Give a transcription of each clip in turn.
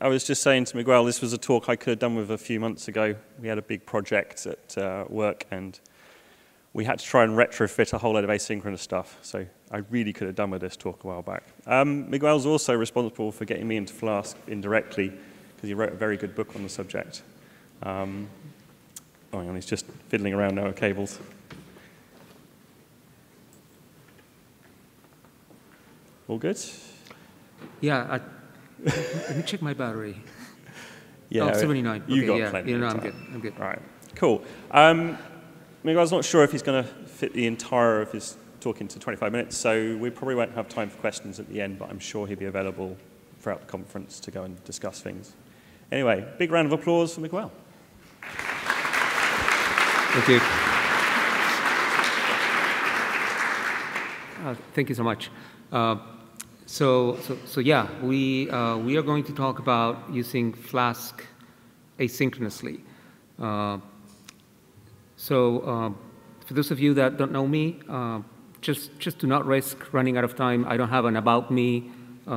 I was just saying to Miguel, this was a talk I could have done with a few months ago. We had a big project at work, and we had to try and retrofit a whole load of asynchronous stuff. So I really could have done with this talk a while back. Miguel's also responsible for getting me into Flask indirectly, because he wrote a very good book on the subject. Oh, hang on, he's just fiddling around now with cables. All good? Yeah. Let me check my battery. Yeah, oh, 79. You okay, got plenty of time. I'm good. Right. Cool. Miguel's not sure if he's going to fit the entire of his talk into 25 minutes, so we probably won't have time for questions at the end, but I'm sure he'll be available throughout the conference to go and discuss things. Anyway, big round of applause for Miguel. Thank you. Thank you so much. So yeah, we are going to talk about using Flask asynchronously. For those of you that don't know me, just do not risk running out of time. I don't have an about me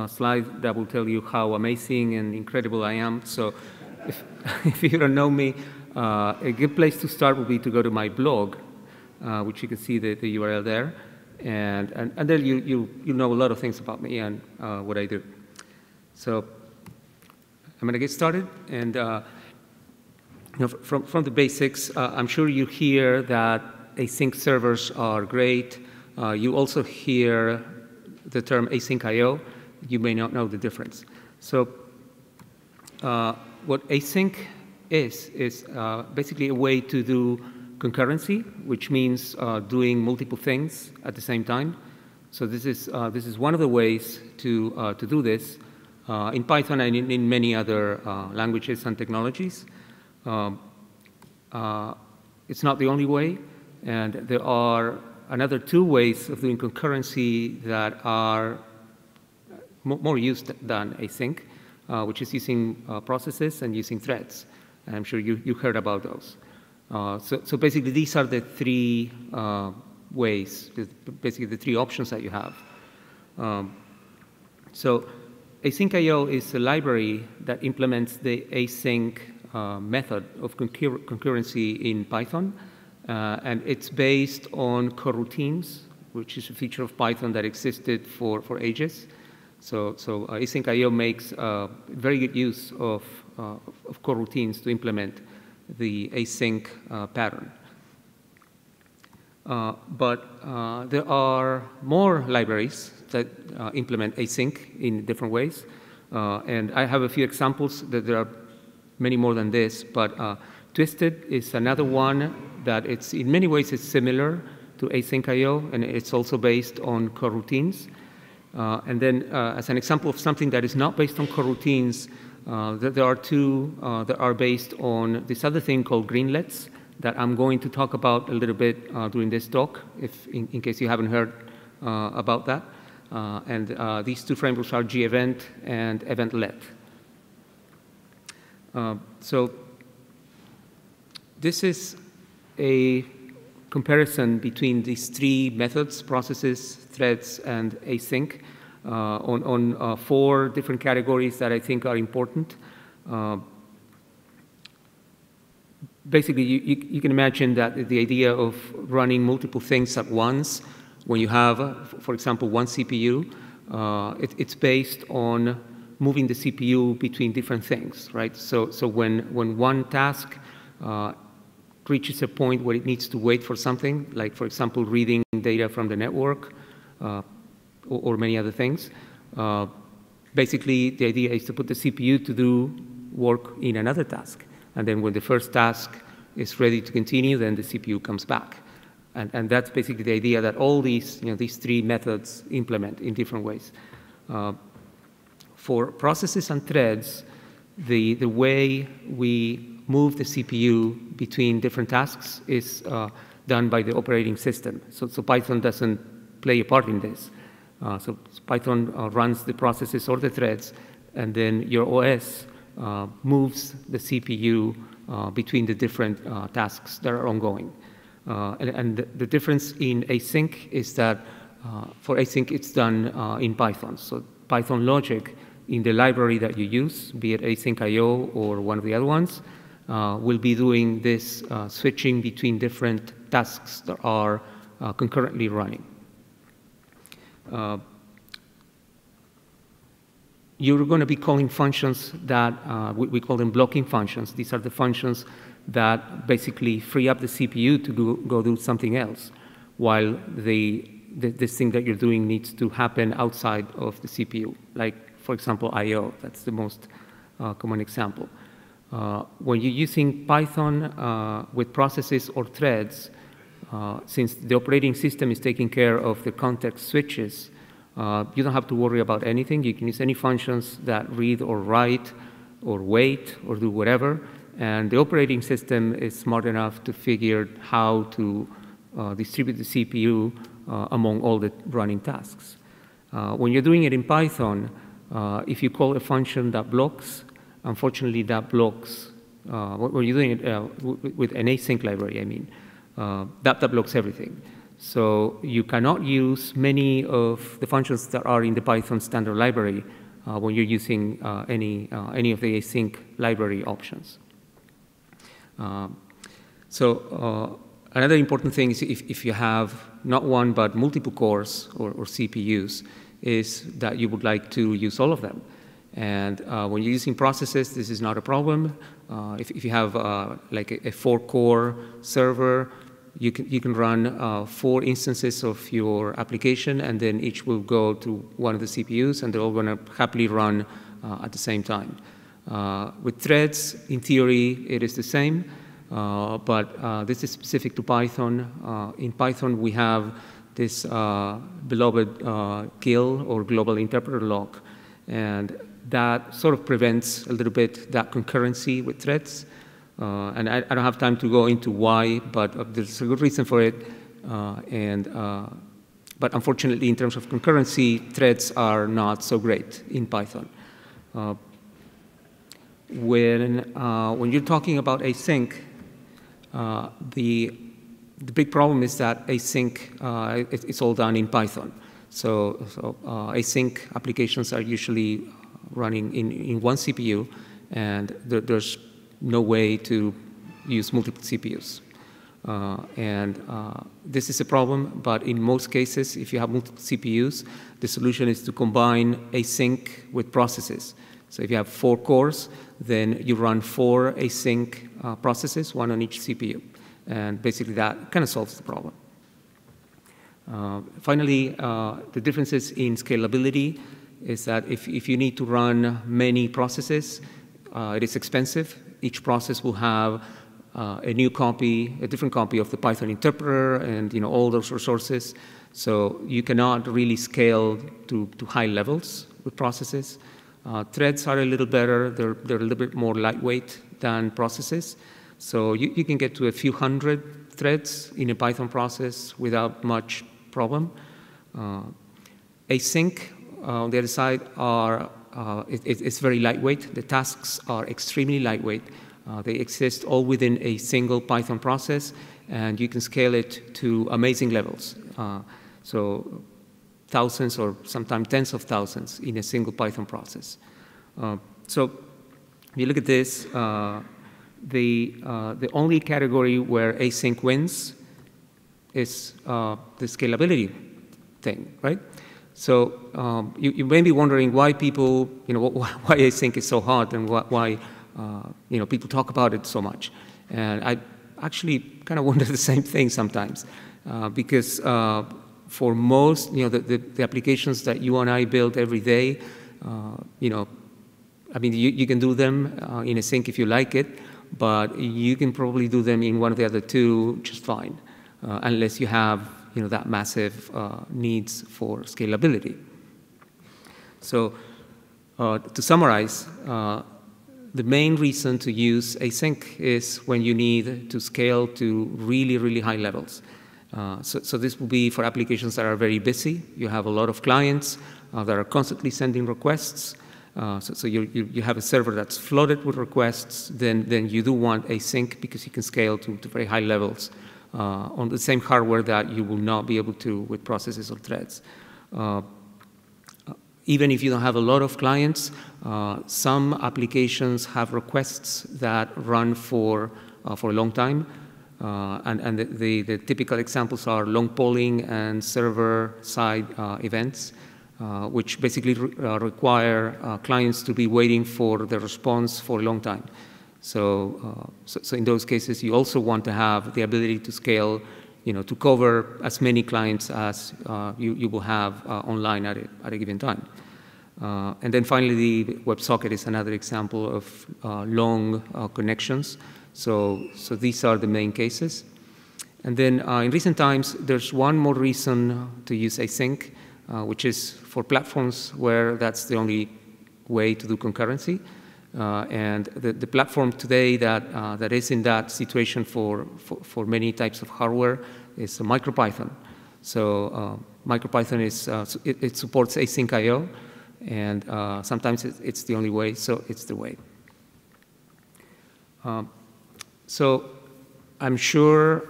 slide that will tell you how amazing and incredible I am. So if you don't know me, a good place to start would be to go to my blog, which you can see the URL there. And then you know a lot of things about me and what I do. So I'm going to get started. And you know, from the basics, I'm sure you hear that async servers are great. You also hear the term async I/O. You may not know the difference. So what async is basically a way to do concurrency, which means doing multiple things at the same time. So this is one of the ways to do this in Python and in many other languages and technologies. It's not the only way, and there are another two ways of doing concurrency that are more used than async, which is using processes and using threads. And I'm sure you heard about those. So basically, these are the three ways, basically the three options that you have. So async I/O is a library that implements the async method of concurrency in Python. And it's based on coroutines, which is a feature of Python that existed for ages. So async I/O makes very good use of coroutines to implement the async pattern. But there are more libraries that implement async in different ways. And I have a few examples. There are many more than this. But Twisted is another one that it's in many ways is similar to async I/O, and it's also based on coroutines. And then as an example of something that is not based on coroutines, there are two that are based on this other thing called greenlets that I'm going to talk about a little bit during this talk, if in case you haven't heard about that. And these two frameworks are gevent and eventlet. So this is a comparison between these three methods, processes, threads, and async. On four different categories that I think are important. Basically, you can imagine that the idea of running multiple things at once, when you have, for example, one CPU, it's based on moving the CPU between different things, right? So when one task reaches a point where it needs to wait for something, like, for example, reading data from the network, or many other things. Basically, the idea is to put the CPU to do work in another task. And then when the first task is ready to continue, then the CPU comes back. And that's basically the idea that all these, you know, these three methods implement in different ways. For processes and threads, the way we move the CPU between different tasks is done by the operating system. So Python doesn't play a part in this. So Python runs the processes or the threads, and then your OS moves the CPU between the different tasks that are ongoing. And the difference in async is that for async, it's done in Python. So Python logic in the library that you use, be it asyncio or one of the other ones, will be doing this switching between different tasks that are concurrently running. You're going to be calling functions that we call them blocking functions. These are the functions that basically free up the CPU to go do something else, while this thing that you're doing needs to happen outside of the CPU. Like, for example, I/O. That's the most common example. When you're using Python with processes or threads, since the operating system is taking care of the context switches, you don't have to worry about anything. You can use any functions that read or write or wait or do whatever. And the operating system is smart enough to figure how to distribute the CPU among all the running tasks. When you're doing it in Python, if you call a function that blocks, unfortunately that blocks, when you're doing it with an async library, I mean, that blocks everything. So you cannot use many of the functions that are in the Python standard library when you're using any of the async library options. Another important thing is if you have not one but multiple cores or CPUs, is that you would like to use all of them. And when you're using processes, this is not a problem. If you have like a four-core server, you can run four instances of your application, and then each will go to one of the CPUs, and they're all going to happily run at the same time. With threads, in theory, it is the same. But this is specific to Python. In Python, we have this beloved GIL, or global interpreter lock, and that sort of prevents a little bit that concurrency with threads. And I don't have time to go into why, but there's a good reason for it. But unfortunately, in terms of concurrency, threads are not so great in Python. When you're talking about async, the big problem is that async, it's all done in Python. So async applications are usually running in one CPU, and there's no way to use multiple CPUs. This is a problem, but in most cases, if you have multiple CPUs, the solution is to combine async with processes. So if you have four cores, then you run four async processes, one on each CPU. And basically that kind of solves the problem. Finally, the differences in scalability is that if you need to run many processes, it is expensive. Each process will have a different copy of the Python interpreter and all those resources. So you cannot really scale to high levels with processes. Threads are a little better. They're a little bit more lightweight than processes. So you can get to a few hundred threads in a Python process without much problem. Async, on the other side, it's very lightweight. The tasks are extremely lightweight. They exist all within a single Python process, and you can scale it to amazing levels. So thousands or sometimes tens of thousands in a single Python process. So if you look at this, the only category where async wins is the scalability thing, right? So you may be wondering why people, why async is so hot and why people talk about it so much. And I actually kind of wonder the same thing sometimes because for most, the applications that you and I build every day, you can do them in async if you like it, but you can probably do them in one of the other two just fine, unless you have that massive needs for scalability. So to summarize, the main reason to use async is when you need to scale to really, really high levels. So this will be for applications that are very busy. You have a lot of clients that are constantly sending requests. So you have a server that's flooded with requests. Then you do want async because you can scale to very high levels on the same hardware that you will not be able to with processes or threads. even if you don't have a lot of clients, some applications have requests that run for a long time. And the typical examples are long polling and server-side events, which basically require clients to be waiting for the response for a long time. So, so in those cases, you also want to have the ability to scale, you know, to cover as many clients as you will have online at a given time. And then finally, the WebSocket is another example of long connections. So these are the main cases. And then in recent times, there's one more reason to use async, which is for platforms where that's the only way to do concurrency. And the platform today that is in that situation for many types of hardware is MicroPython. So MicroPython is it supports async I/O, and sometimes it's the only way, so it's the way. So I'm sure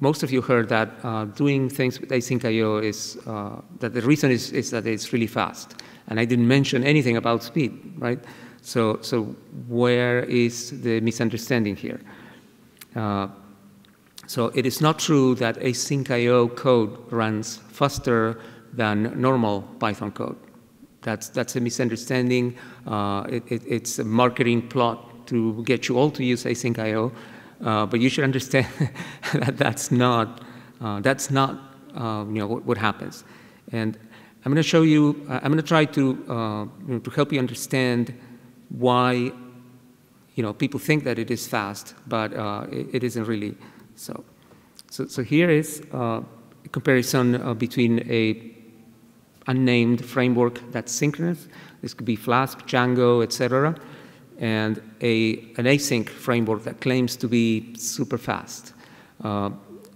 most of you heard that doing things with async I/O is that the reason is that it's really fast, and I didn't mention anything about speed, right? So where is the misunderstanding here? So it is not true that async I/O code runs faster than normal Python code. That's a misunderstanding. It's a marketing plot to get you all to use async I/O, but you should understand that that's not you know, what happens. And I'm going to show you. I'm going to try to help you understand why, you know, people think that it is fast, but it isn't really. So here is a comparison between a unnamed framework that's synchronous. This could be Flask, Django, etc., and an async framework that claims to be super fast,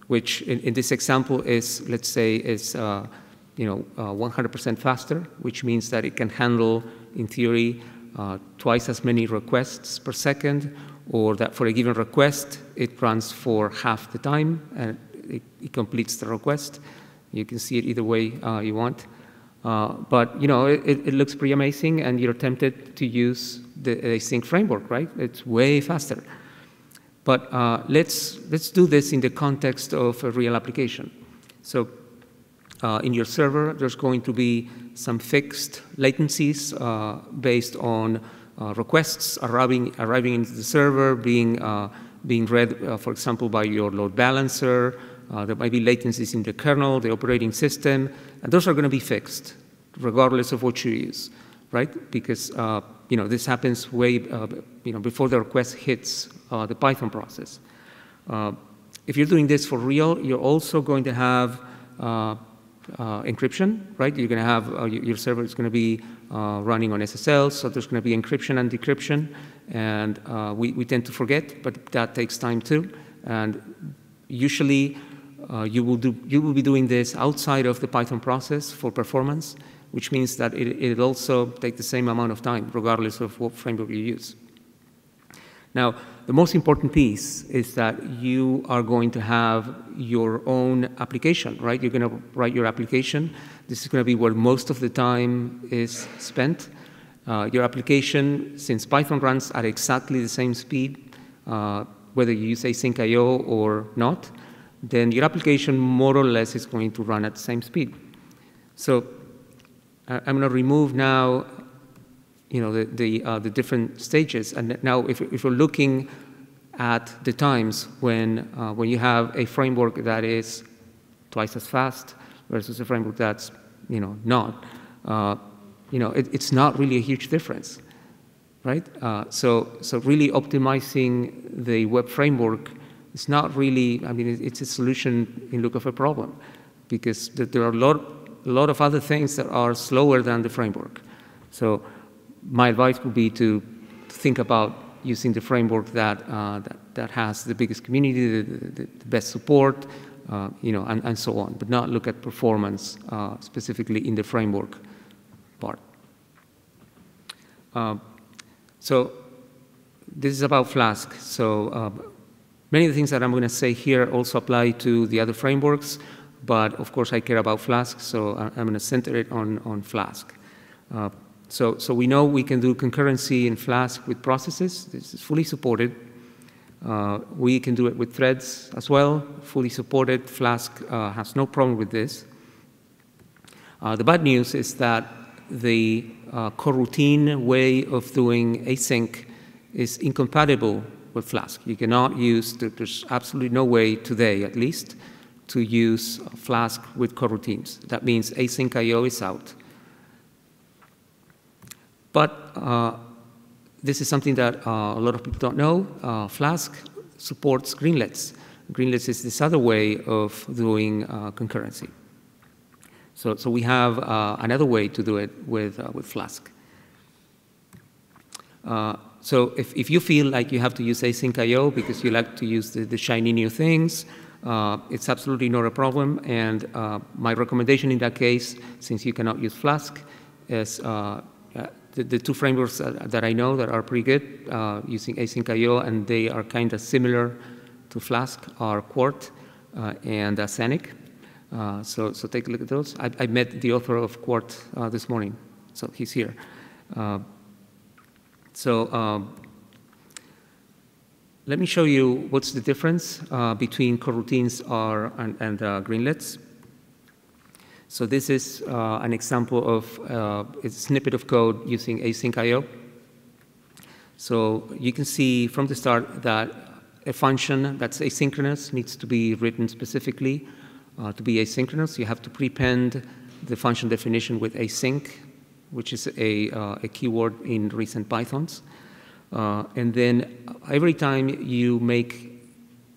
which in this example is, let's say, is 100% faster, which means that it can handle, in theory, twice as many requests per second, or that for a given request, it runs for half the time and it completes the request. You can see it either way you want. But, you know, it looks pretty amazing, and you're tempted to use the async framework, right? It's way faster. But let's do this in the context of a real application. So in your server, there's going to be some fixed latencies based on requests arriving into the server, being read, for example, by your load balancer. There might be latencies in the kernel, the operating system, and those are going to be fixed, regardless of what you use, right? Because you know, this happens way before the request hits the Python process. If you're doing this for real, you're also going to have encryption, right? You're going to have your server is going to be running on SSL, so there's going to be encryption and decryption, and we tend to forget, but that takes time too. And usually, you will be doing this outside of the Python process for performance, which means that it also takes the same amount of time, regardless of what framework you use. Now, the most important piece is that you are going to have your own application, right? You're going to write your application. This is going to be where most of the time is spent. Your application, since Python runs at exactly the same speed, whether you use async I/O or not, then your application more or less is going to run at the same speed. So I'm going to remove now, you know, the different stages. And now if you're looking at the times when you have a framework that is twice as fast versus a framework that's, you know, not, you know, it's not really a huge difference, right? So really optimizing the web framework is not really, I mean, it's a solution in look of a problem, because there are a lot of other things that are slower than the framework. So my advice would be to think about using the framework that has the biggest community, the best support, you know, and so on, but not look at performance specifically in the framework part. So this is about Flask. So many of the things that I'm going to say here also apply to the other frameworks, but of course I care about Flask, so I'm going to center it on Flask. So we know we can do concurrency in Flask with processes. This is fully supported. We can do it with threads as well, fully supported. Flask has no problem with this. The bad news is that the coroutine way of doing async is incompatible with Flask. You cannot use, there's absolutely no way today, at least, to use Flask with coroutines. That means async IO is out. But this is something that a lot of people don't know. Flask supports greenlets. Greenlets is this other way of doing concurrency. So we have another way to do it with Flask. So if you feel like you have to use async IO because you like to use the shiny new things, it's absolutely not a problem. And my recommendation in that case, since you cannot use Flask, is the two frameworks that I know that are pretty good using async IO, and they are kind of similar to Flask, are Quart and Sanic. So take a look at those. I met the author of Quart this morning, so he's here. Let me show you what's the difference between coroutines and greenlets. So this is an example of a snippet of code using async IO. So you can see from the start that a function that's asynchronous needs to be written specifically to be asynchronous. You have to prepend the function definition with async, which is a keyword in recent Pythons. And then every time you make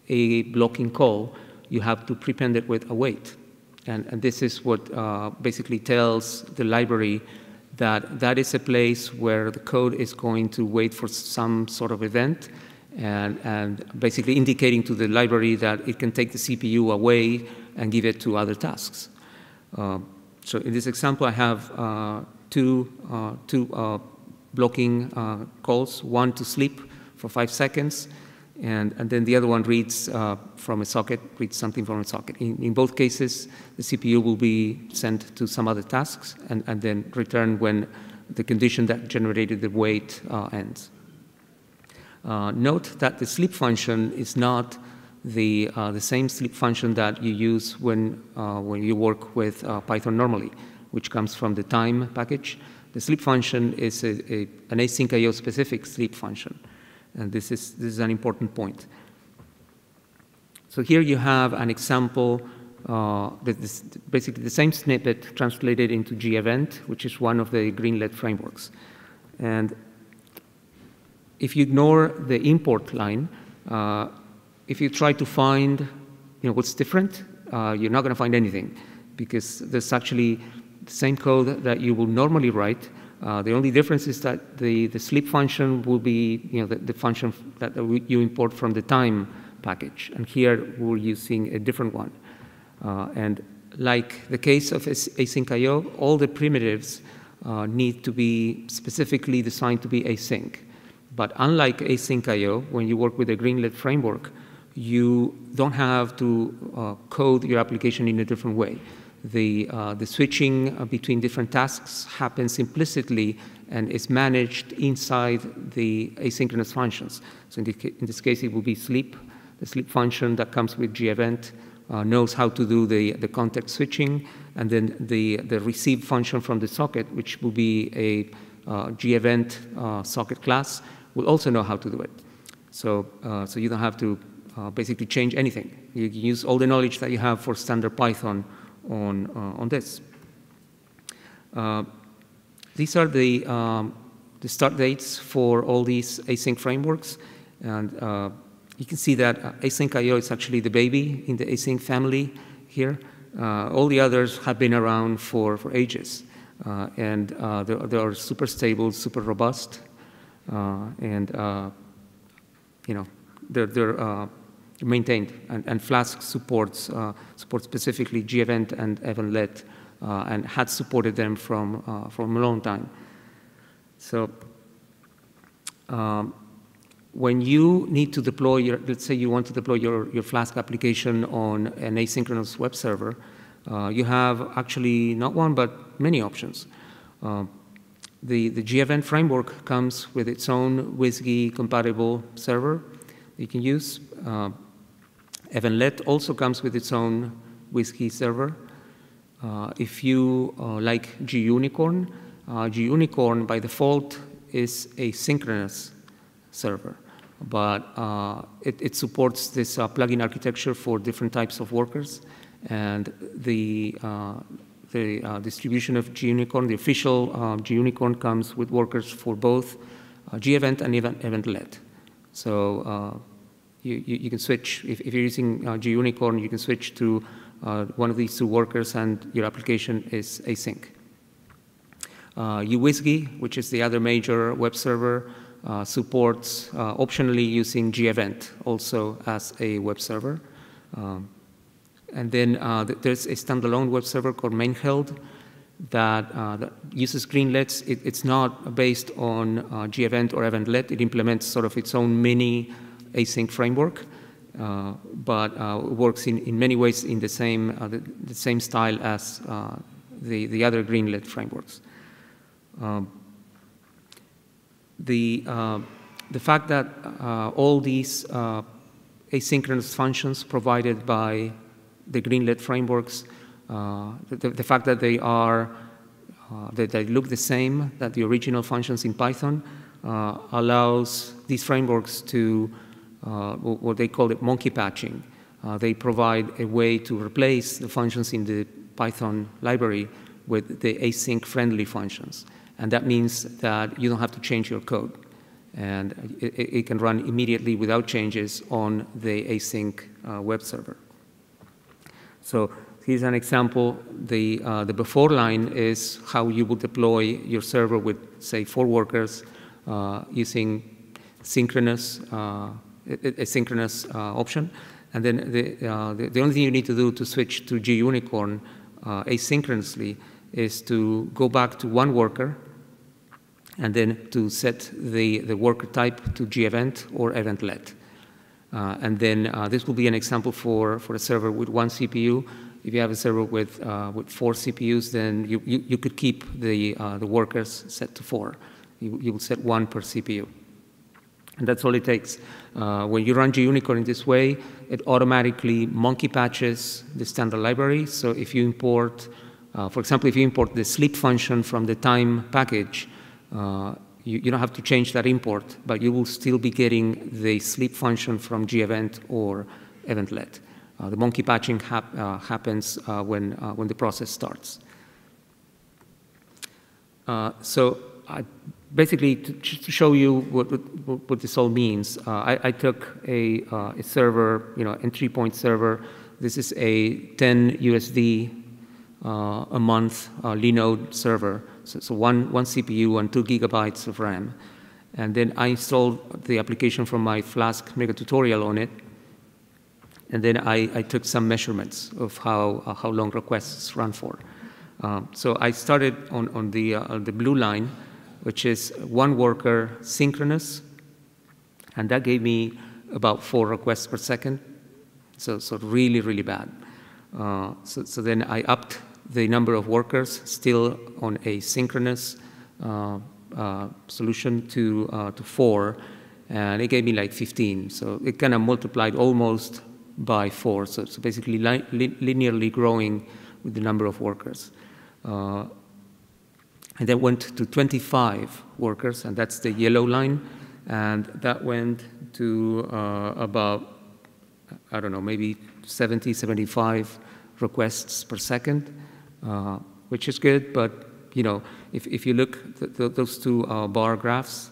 a blocking call, you have to prepend it with await. And this is what basically tells the library that that is a place where the code is going to wait for some sort of event, and basically indicating to the library that it can take the CPU away and give it to other tasks. So in this example, I have two blocking calls, one to sleep for 5 seconds, and then the other one reads from a socket, reads something from a socket. In both cases, the CPU will be sent to some other tasks and then return when the condition that generated the wait ends. Note that the sleep function is not the same sleep function that you use when you work with Python normally, which comes from the time package. The sleep function is an async IO specific sleep function, and this is an important point. So here you have an example, basically the same snippet translated into gevent, which is one of the greenlet frameworks. And if you ignore the import line, if you try to find, what's different, you're not going to find anything, because there's actually the same code that you will normally write. The only difference is that the sleep function will be, the function that you import from the time package, and here we're using a different one. And like the case of async IO, all the primitives need to be specifically designed to be async. But unlike async IO, when you work with a greenlet framework, you don't have to code your application in a different way. The switching between different tasks happens implicitly and is managed inside the asynchronous functions. So in this case, it will be sleep. The sleep function that comes with gevent knows how to do the context switching, and then the receive function from the socket, which will be a gevent socket class, will also know how to do it. So you don't have to basically change anything. You can use all the knowledge that you have for standard Python on this. These are the start dates for all these async frameworks, and you can see that async IO is actually the baby in the async family here. All the others have been around for ages, and they are super stable, super robust. They're maintained, and Flask supports specifically gevent and eventlet, and had supported them from a long time. So when you need to deploy let's say you want to deploy your Flask application on an asynchronous web server, you have actually not one but many options. The gevent framework comes with its own WSGI compatible server that you can use. Eventlet also comes with its own WSGI server. If you like gunicorn, gunicorn by default is a synchronous server, but it supports this plugin architecture for different types of workers, and the distribution of gunicorn, the official gunicorn, comes with workers for both gevent and eventlet. So you can switch, if you're using gunicorn, you can switch to one of these two workers and your application is async. UWSGI, which is the other major web server, supports optionally using gevent also as a web server. And then there's a standalone web server called Meinheld that uses greenlets. It's not based on gevent or eventlet. It implements sort of its own mini async framework, but works in many ways in the same style as the other greenlet frameworks. The fact that all these asynchronous functions provided by the greenlet frameworks, the fact that they are that they look the same that the original functions in Python allows these frameworks to what they call it monkey patching. They provide a way to replace the functions in the Python library with the async-friendly functions. And that means that you don't have to change your code. And it can run immediately without changes on the async web server. So here's an example. The before line is how you would deploy your server with, say, 4 workers using synchronous, asynchronous option. And then the only thing you need to do to switch to gunicorn asynchronously is to go back to one worker and then to set the worker type to gevent or eventlet. And then this will be an example for a server with 1 CPU. If you have a server with 4 CPUs, then you could keep the workers set to 4. You will set 1 per CPU. And that's all it takes. When you run gunicorn in this way, it automatically monkey patches the standard library. So if you import, for example, if you import the sleep function from the time package, you don't have to change that import, but you will still be getting the sleep function from gevent or eventlet. The monkey patching happens when the process starts. So basically, to show you what this all means, I took a server, entry-point server. This is a $10 a month Linode server, so one CPU and 2 GB of RAM. And then I installed the application from my Flask mega tutorial on it. And then I took some measurements of how long requests run for. So I started on the blue line, which is 1 worker synchronous, and that gave me about 4 requests per second, so really, really bad. So then I upped the number of workers still on a synchronous solution to 4, and it gave me like 15. So it kind of multiplied almost by 4, so basically linearly growing with the number of workers. And that went to 25 workers, and that's the yellow line. And that went to about, I don't know, maybe 70, 75 requests per second, which is good. But, if you look at those two bar graphs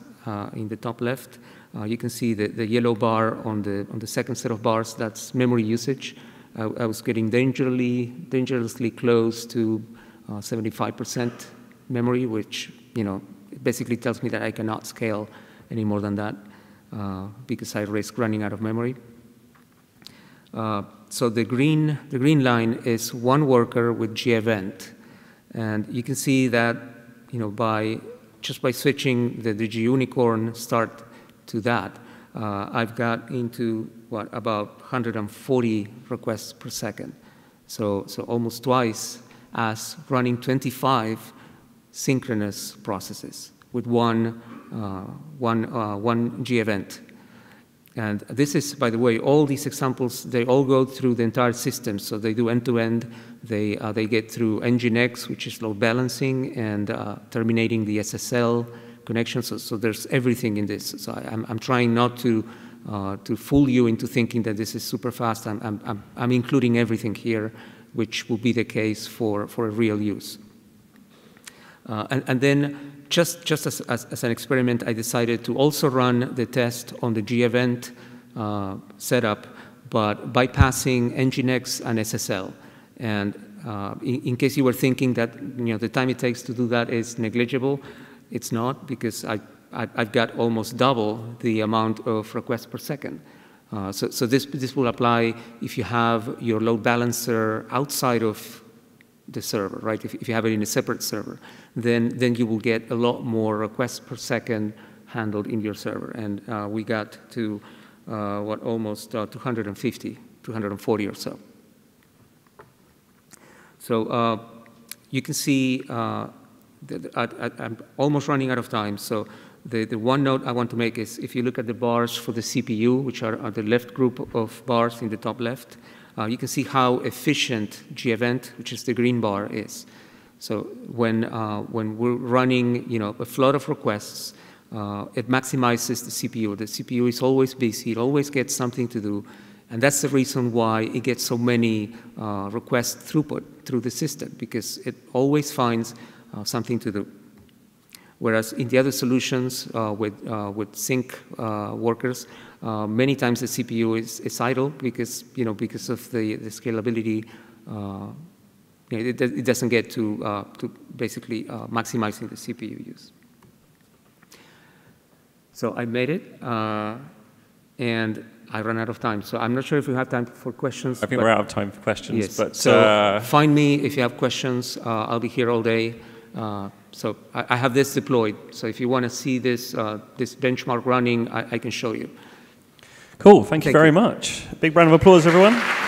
in the top left, you can see the yellow bar on the second set of bars, that's memory usage. I was getting dangerously close to 75% memory, which basically tells me that I cannot scale any more than that because I risk running out of memory. So the green line is 1 worker with gevent, and you can see that by switching the gunicorn start to that, I've got into about 140 requests per second, so almost twice as running 25 synchronous processes with one gevent. And this is, by the way, all these examples, they all go through the entire system. So they do end-to-end. They get through NGINX, which is load balancing, and terminating the SSL connection. So there's everything in this. So I'm trying not to fool you into thinking that this is super fast. I'm including everything here, which will be the case for real use. And then just as an experiment, I decided to also run the test on the gevent setup, but bypassing NGINX and SSL. And in case you were thinking that the time it takes to do that is negligible, it's not, because I've got almost double the amount of requests per second. So this will apply if you have your load balancer outside of the server, right? If you have it in a separate server, then you will get a lot more requests per second handled in your server. And we got to, what, almost 250, 240 or so. So you can see I'm almost running out of time. So the one note I want to make is, if you look at the bars for the CPU, which are the left group of bars in the top left, you can see how efficient gevent, which is the green bar, is. So when we're running a flood of requests, it maximizes the CPU. The CPU is always busy. It always gets something to do. And that's the reason why it gets so many request throughput through the system, because it always finds something to do. Whereas in the other solutions with sync workers, many times the CPU is idle because of the scalability. It doesn't get to basically maximizing the CPU use. So I made it, and I ran out of time. So I'm not sure if we have time for questions. I think we're out of time for questions. Yes. But so find me if you have questions. I'll be here all day. So I have this deployed. So if you want to see this this benchmark running, I can show you. Cool. Thank you very much. Big round of applause, everyone.